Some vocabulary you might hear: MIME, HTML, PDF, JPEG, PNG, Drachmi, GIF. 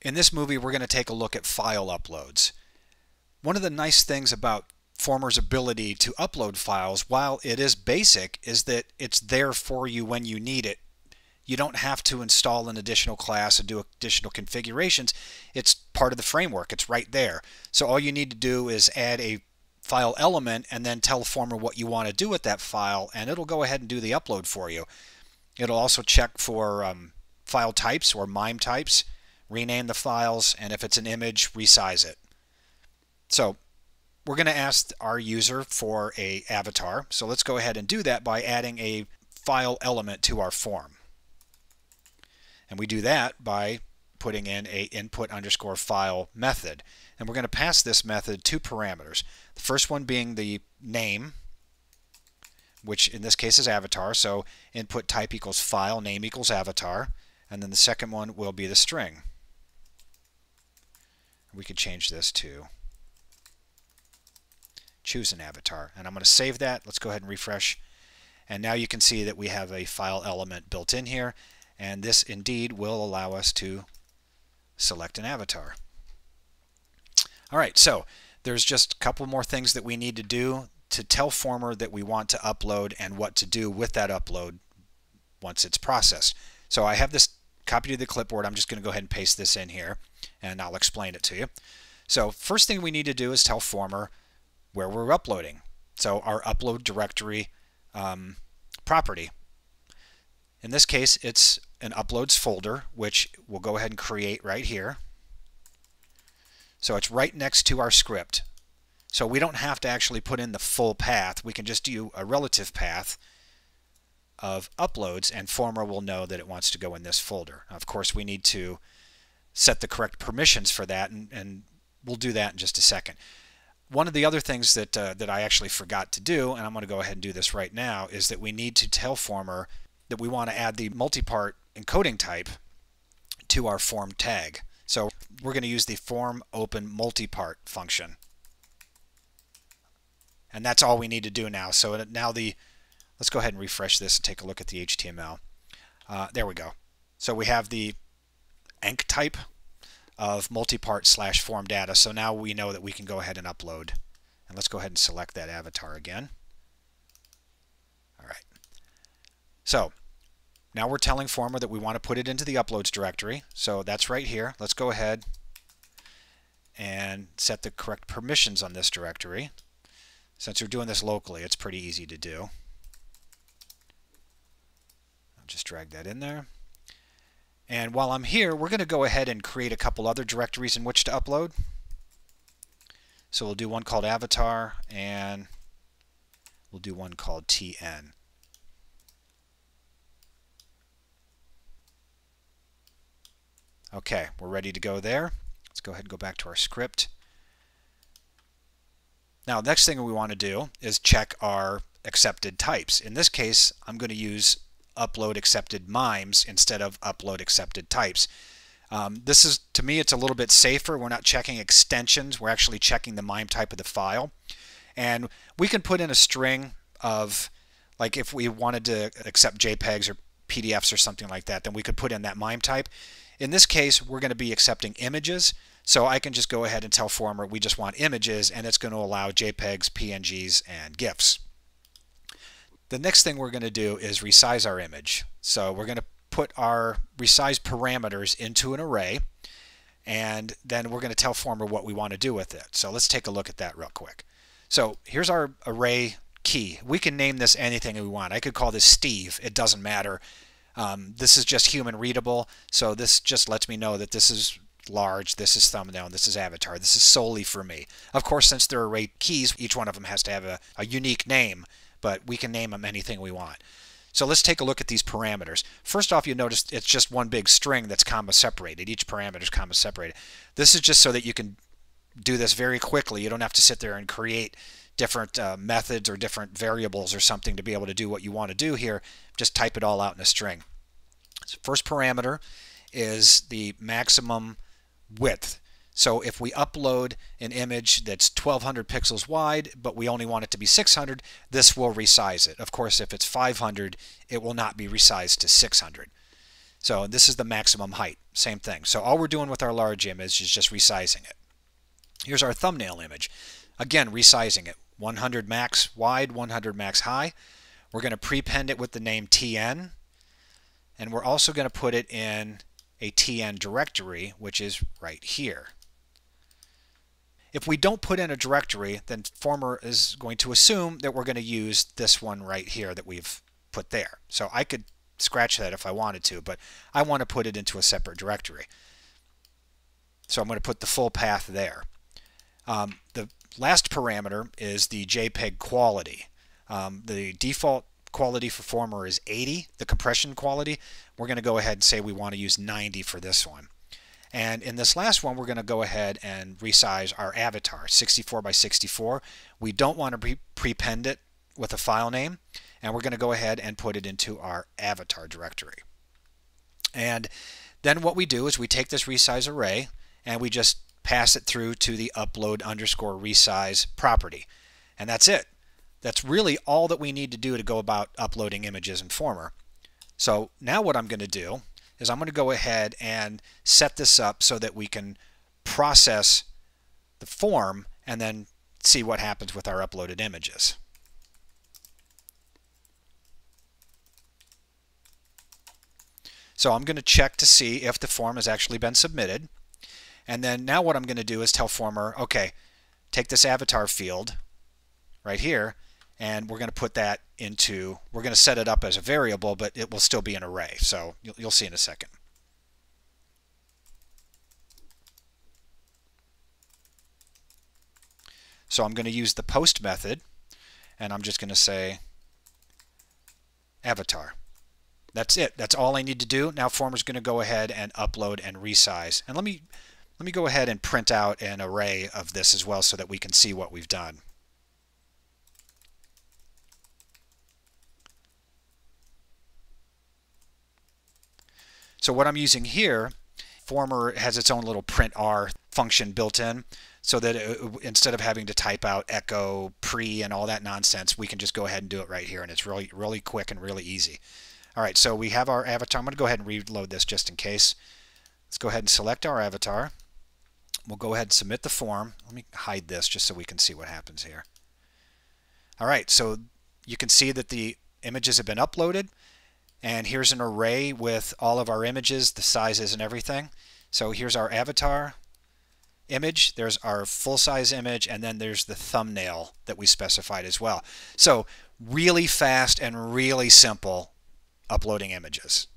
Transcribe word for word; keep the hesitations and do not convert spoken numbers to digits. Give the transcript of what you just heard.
In this movie, we're going to take a look at file uploads. One of the nice things about Former's ability to upload files, while it is basic, is that it's there for you when you need it. You don't have to install an additional class and do additional configurations. It's part of the framework. It's right there. So all you need to do is add a file element and then tell Former what you want to do with that file, and it'll go ahead and do the upload for you. It'll also check for um, file types or MIME types, rename the files, and if it's an image, resize it. So we're going to ask our user for an avatar. So let's go ahead and do that by adding a file element to our form. And we do that by putting in a input underscore file method. And we're going to pass this method two parameters. The first one being the name, which in this case is avatar. So input type equals file, name equals avatar. And then the second one will be the string. We could change this to choose an avatar. And I'm going to save that. Let's go ahead and refresh. And now you can see that we have a file element built in here. And this indeed will allow us to select an avatar. All right, so there's just a couple more things that we need to do to tell Former that we want to upload and what to do with that upload once it's processed. So I have this copied to the clipboard. I'm just going to go ahead and paste this in here, and I'll explain it to you. So first thing we need to do is tell Former where we're uploading. So our upload directory um, property. In this case, it's an uploads folder, which we'll go ahead and create right here. So it's right next to our script. So we don't have to actually put in the full path. We can just do a relative path of uploads, and Former will know that it wants to go in this folder. Of course, we need to set the correct permissions for that, and, and we'll do that in just a second. One of the other things that, uh, that I actually forgot to do, and I'm going to go ahead and do this right now, is that we need to tell Former that we want to add the multipart encoding type to our form tag. So we're going to use the form open multipart function. And that's all we need to do now. So now the let's go ahead and refresh this and take a look at the H T M L. Uh, there we go. So we have the enc type of multipart slash form data. So now we know that we can go ahead and upload. And let's go ahead and select that avatar again. All right. So now we're telling Former that we want to put it into the uploads directory. So that's right here. Let's go ahead and set the correct permissions on this directory. Since we're doing this locally, it's pretty easy to do. Just drag that in there. And while I'm here, we're going to go ahead and create a couple other directories in which to upload. So we'll do one called avatar, and we'll do one called T N. Okay, we're ready to go there. Let's go ahead and go back to our script. Now, next thing we want to do is check our accepted types. In this case, I'm going to use upload accepted mimes instead of upload accepted types. Um, this is, to me, it's a little bit safer. We're not checking extensions. We're actually checking the mime type of the file. And we can put in a string of, like if we wanted to accept JPEGs or P D Fs or something like that, then we could put in that mime type. In this case, we're going to be accepting images. So I can just go ahead and tell Former we just want images, and it's going to allow JPEGs, P N Gs, and GIFs. The next thing we're going to do is resize our image. So we're going to put our resize parameters into an array, and then we're going to tell Former what we want to do with it. So let's take a look at that real quick. So here's our array key. We can name this anything we want. I could call this Steve. It doesn't matter. Um, this is just human readable. So this just lets me know that this is large, this is thumbnail, and this is avatar. This is solely for me. Of course, since they're array keys, each one of them has to have a, a unique name, but we can name them anything we want. So let's take a look at these parameters. First off, you notice it's just one big string that's comma separated. Each parameter is comma separated. This is just so that you can do this very quickly. You don't have to sit there and create different uh, methods or different variables or something to be able to do what you want to do here. Just type it all out in a string. So first parameter is the maximum width. So if we upload an image that's twelve hundred pixels wide, but we only want it to be six hundred, this will resize it. Of course, if it's five hundred, it will not be resized to six hundred. So this is the maximum height, same thing. So all we're doing with our large image is just resizing it. Here's our thumbnail image. Again, resizing it. one hundred max wide, one hundred max high. We're going to prepend it with the name T N. And we're also going to put it in a T N directory, which is right here. If we don't put in a directory, then Former is going to assume that we're going to use this one right here that we've put there. So I could scratch that if I wanted to, but I want to put it into a separate directory. So I'm going to put the full path there. Um, the last parameter is the JPEG quality. Um, the default quality for Former is eighty, the compression quality. We're going to go ahead and say we want to use ninety for this one. And in this last one, we're going to go ahead and resize our avatar, sixty-four by sixty-four. We don't want to pre prepend it with a file name, and we're going to go ahead and put it into our avatar directory. And then what we do is we take this resize array and we just pass it through to the upload underscore resize property. And that's it. That's really all that we need to do to go about uploading images in Former. So now what I'm going to do is I'm going to go ahead and set this up so that we can process the form and then see what happens with our uploaded images. So I'm going to check to see if the form has actually been submitted. And then now what I'm going to do is tell Former, okay, take this avatar field right here, and we're going to put that into, we're going to set it up as a variable, but it will still be an array. So you'll, you'll see in a second. So I'm going to use the post method, and I'm just going to say avatar. That's it. That's all I need to do. Now Former's going to go ahead and upload and resize. And let me, let me go ahead and print out an array of this as well so that we can see what we've done. So what I'm using here, Former has its own little printr function built in so that it, instead of having to type out echo, pre, and all that nonsense, we can just go ahead and do it right here. And it's really, really quick and really easy. All right, so we have our avatar. I'm going to go ahead and reload this just in case. Let's go ahead and select our avatar. We'll go ahead and submit the form. Let me hide this just so we can see what happens here. All right, so you can see that the images have been uploaded. And here's an array with all of our images, the sizes and everything. So here's our avatar image. There's our full-size image. And then there's the thumbnail that we specified as well. So really fast and really simple uploading images.